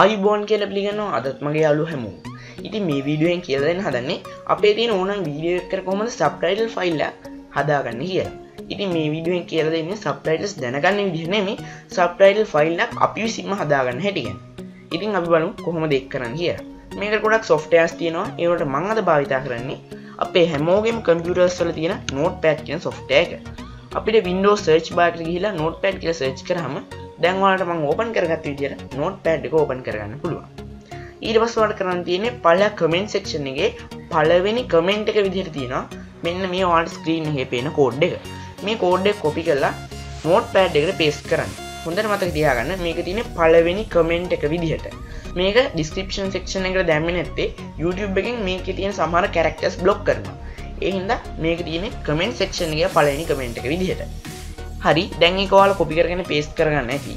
ආයුබෝන් කියලා පිළිගන්නවා. අදත් මගේ යාළුවෝ හැමෝම. ඉතින් මේ වීඩියෝෙන් කියලා දෙන්න හදන්නේ අපේ තියෙන ඕනම වීඩියෝ එකකට කොහොමද සබ්ටයිටල් ෆයිල් එක හදාගන්න කියලා. ඉතින් මේ වීඩියෝෙන් කියලා දෙන්නේ සබ්ටයිටල්ස් දැනගන්න විදිහ නෙමෙයි සබ්ටයිටල් ෆයිල් එකක් අපි විසින්ම හදාගන්න හැටි ගැන. ඉතින් අපි බලමු කොහොමද ඒක කරන්න කියලා. මේකට ගොඩක් softwares තියෙනවා. ඒ වලට මම අද භාවිතා කරන්නේ අපේ හැමෝගෙම computers වල තියෙන notepad කියන software එක. අපිට Windows search bar එකට ගිහිලා notepad කියලා search කරාම දැන් ඔයාලට මම ඕපන් කරගත්ත විදියට notepad එක ඕපන් කරගන්න පුළුවන්. ඊට පස්සේ ඔයාලට කරන්න තියෙන්නේ පළවෙනි comment section එකේ පළවෙනි comment එක විදියට තියෙනවා මෙන්න මේ ඔයාලට screen එකේ පේන code එක. මේ code එක copy කරලා notepad එකට paste කරන්න. හොඳට මතක තියාගන්න මේක තියෙන්නේ පළවෙනි comment එක විදියට. මේක description section එකට දැම්මේ නැත්තේ YouTube එකෙන් මේකේ තියෙන සමහර characters block කරනවා. ඒ හින්දා මේක තියෙන්නේ comment section එකේ පළවෙනි comment එක විදියට. හරි දැන් ඒක ඔයාලා copy කරගෙන paste කරගන්න ඇති.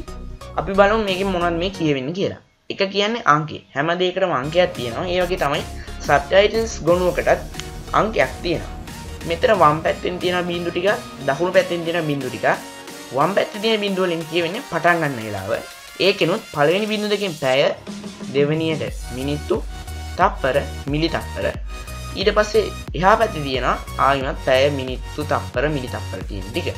අපි බලමු මේකෙන් මොනවද මේ කියවෙන්නේ කියලා. එක කියන්නේ අංකය. හැම දෙයකටම අංකයක් තියෙනවා. ඒ වගේ තමයි subtitles ගොනුවකටත් අංකයක් තියෙනවා. මෙතන වම් පැත්තෙන් තියෙන බිංදු ටික, දකුණු පැත්තෙන් තියෙන බිංදු ටික. වම් පැත්තේ තියෙන බිංදුව වලින් කියවෙන්නේ පටන් ගන්න වෙලාව. ඒකෙනුත් පළවෙනි බිංදු දෙකෙන් පැය, දෙවෙනියට මිනිත්තු, තප්පර, මිලි තප්පර. ඊට පස්සේ එහා පැත්තේ තියෙනවා ආයෙත් පැය, මිනිත්තු, තප්පර, මිලි තප්පර තියෙන ටික.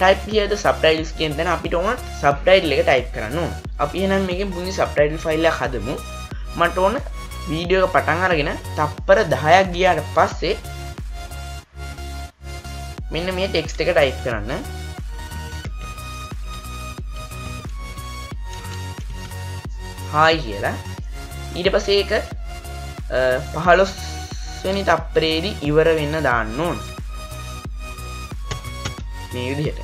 Type here the subtitles කියන දැන් අපිට ඕන subtitle එක type කරන්න ඕන. අපි එහෙනම් මේකෙන් පුංචි subtitle file එකක් හදමු. මට ඕන වීඩියෝ එක පටන් අරගෙන තප්පර 10ක් ගියාට පස්සේ මෙන්න මේ text එක type කරන්න. hi කියලා. ඊට පස්සේ ඒක 15 වෙනි තප්පරේදී ඉවර වෙන්න දාන්න ඕන. මේ විදිහට.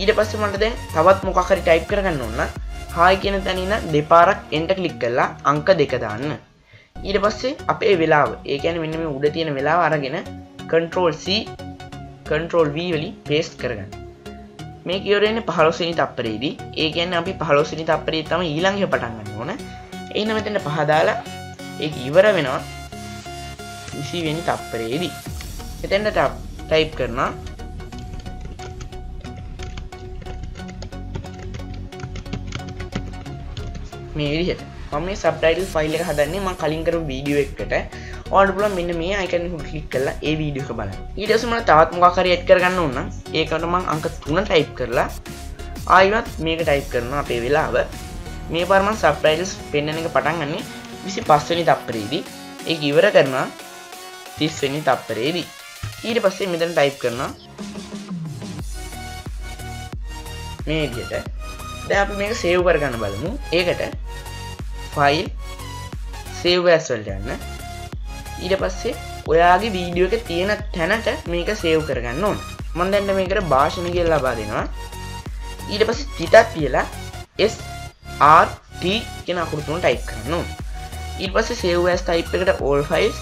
ඊට පස්සේ මට දැන් තවත් මොකක් හරි ටයිප් කරගන්න ඕන නම් hi කියන තැන ඉඳන් දෙපාරක් enter click කරලා අංක 2 දාන්න. ඊට පස්සේ අපේ වෙලාව. ඒ කියන්නේ මෙන්න මේ උඩ තියෙන වෙලාව අරගෙන control C control V වලින් paste කරගන්න. මේ කියවෙන්නේ 15 වෙනි තප්පරේදී. ඒ කියන්නේ අපි 15 වෙනි තප්පරේ තමයි ඊළඟ එක පටන් ගන්න ඕන. එහෙනම් මෙතන 5 දාලා ඒක ඉවර වෙනවා 20 වෙනි තප්පරේදී. මෙතෙන්ට ටයිප් කරනවා මේ විදිහට. මම මේ subtitle file එක හදන්නේ මම කලින් කරපු වීඩියෝ එකකට. ඔයාලට පුළුවන් මෙන්න මේ icon එක click කරලා ඒ වීඩියෝ එක බලන්න. ඊට පස්සේ මම තවත් මොකක් හරි add කරගන්න ඕන නම් ඒකට මම අංක 3 type කරලා ආයෙත් මේක type කරනවා අපේ වෙලාව. මේ පාර මම subtitles පෙන්නන එක පටන් ගන්නෙ 25 වෙනි තප්පරේදී. ඒක ඉවර කරනවා 30 වෙනි තප්පරේදී. ඊට පස්සේ මෙතන type කරනවා මේ විදිහට. දැන් අපි මේක save කරගන්න බලමු. ඒකට file save as වලට යන්න. ඊට පස්සේ ඔයාගේ වීඩියෝ එකේ තියෙන තැනට මේක save කරගන්න ඕන. මම දැන් මේකට භාෂණ කියලා ලබා දෙනවා. ඊට පස්සේ පිටත් කියලා S R T කියන අකුරු තුන type කරන්න ඕන. ඊට පස්සේ save as type එකට all files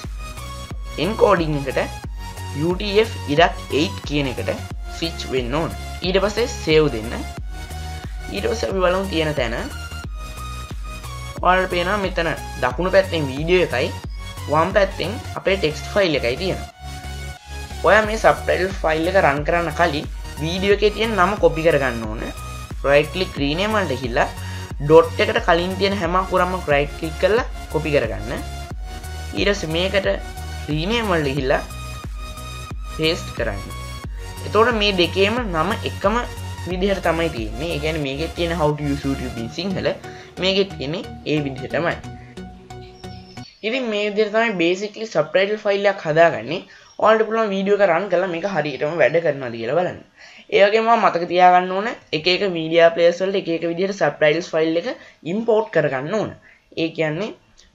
encoding එකට UTF-8 කියන එකට switch වෙන්න ඕන. ඊට පස්සේ save දෙන්න. ඊට පස්සේ අපි බලමු තියෙන තැන. ඔයාලට පේනවා මෙතන දකුණු පැත්තෙන් වීඩියෝ එකයි වම් පැත්තෙන් අපේ ටෙක්ස්ට් ෆයිල් එකයි තියෙනවා. ඔයා මේ සබ්ටයිටල් ෆයිල් එක රන් කරන්න කලින් වීඩියෝ එකේ තියෙන නම කොපි කරගන්න ඕන. right click rename වලට ගිහිල්ලා dot එකට කලින් තියෙන හැම අකුරම right click කරලා කොපි කරගන්න. ඊට පස්සේ මේකට rename වලට ගිහිල්ලා paste කරන්න. එතකොට මේ දෙකේම නම එකම විදිහට තමයි තියෙන්නේ. ඒ කියන්නේ මේකේ තියෙන how to use YouTube in Sinhala මේකේ තියෙන්නේ ඒ විදිහටමයි. ඉතින් මේ විදිහට තමයි basically subtitle file එකක් හදාගන්නේ. ඔයාලට පුළුවන් වීඩියෝ එක රන් කරලා මේක හරියටම වැඩ කරනවද කියලා බලන්න. ඒ වගේම මතක තියාගන්න ඕන එක එක media players වලට එක එක විදිහට subtitles file එක import කරගන්න ඕන. ඒ කියන්නේ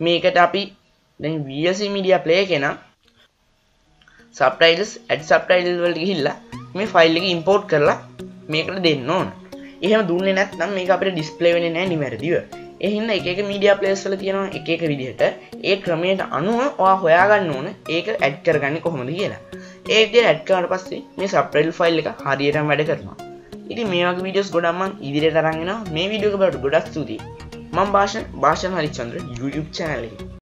මේකට අපි දැන් VLC media player එක නම් subtitles add subtitle වලට ගිහිල්ලා මේ file එක import කරලා මේකට දෙන්න ඕන. එහෙම දුන්නේ නැත්නම් මේක අපිට ඩිස්ප්ලේ වෙන්නේ නැහැ නිවැරදිව. ඒ හින්දා එක එක මීඩියා ප්ලේස් වල තියෙනවා එක එක විදිහට. ඒ ක්‍රමයට අනුව ඔයා හොයාගන්න ඕන ඒක ඇඩ් කරගන්නේ කොහොමද කියලා. ඒ විදිහට ඇඩ් කරාට පස්සේ මේ සබ්ටයිටල් ෆයිල් එක හරියටම වැඩ කරනවා. ඉතින් මේ වගේ වීඩියෝස් ගොඩක් මම ඉදිරියට අරන් එනවා. මේ වීඩියෝ එක බලලා ගොඩක් ස්තුතියි. මම භාෂණ හරිචන්ද්‍ර YouTube channel එකේ